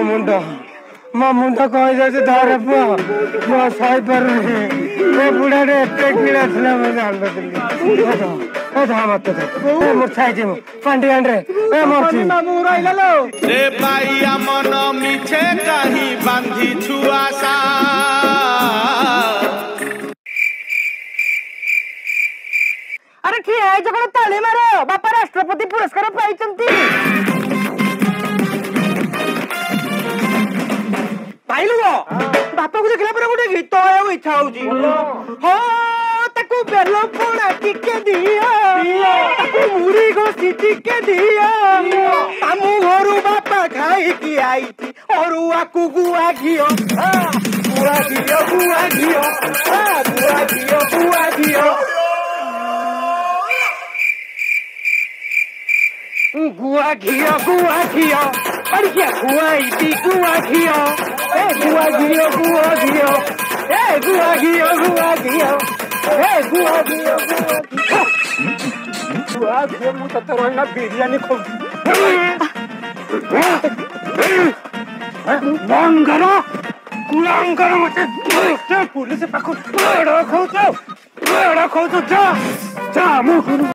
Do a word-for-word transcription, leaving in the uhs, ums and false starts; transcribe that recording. మా ముండా మా ముండా కాయి చేసి దారప్ప మా సాయి పరు ఏ బుడాడే టెక్ నిలసలా మజాల్ బదిలి ఏ ధామత ఏ ముర్చాయి జే పండి అండ్రే ఏ మర్చి మాము రైలెలో రే బయ్యా మన మిచే కహి బాంధి చువాసా अरे ठीक है जगह ताली मारो बापा राष्ट्रपति पुरस्कार पाई चंती पाई लुओ बापा को देखला पर गोटे गीत आयो इच्छा हो जी हो तकु बेलो पोड़ा टिके दिया तकु मुरी गोसी टिके दिया हमु घरु बापा खाई की आई थी और आकु गुआ घियो गुआ घियो गुआ घियो गुआ घियो गुआ घियो गुआ घियो गुआ घियो और क्या गुआई थी गुआ घियो ए गुआ घियो गुआ घियो ए गुआ घियो गुआ घियो ए गुआ घियो गुआ घियो मुंह ततर ना बिरयानी खो बंद करो कुलांग करो मत पुलिस पकड़ बड़ा खो तो बड़ा खो तो जा जा मुंह